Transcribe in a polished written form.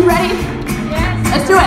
You ready? Yes. Let's do it.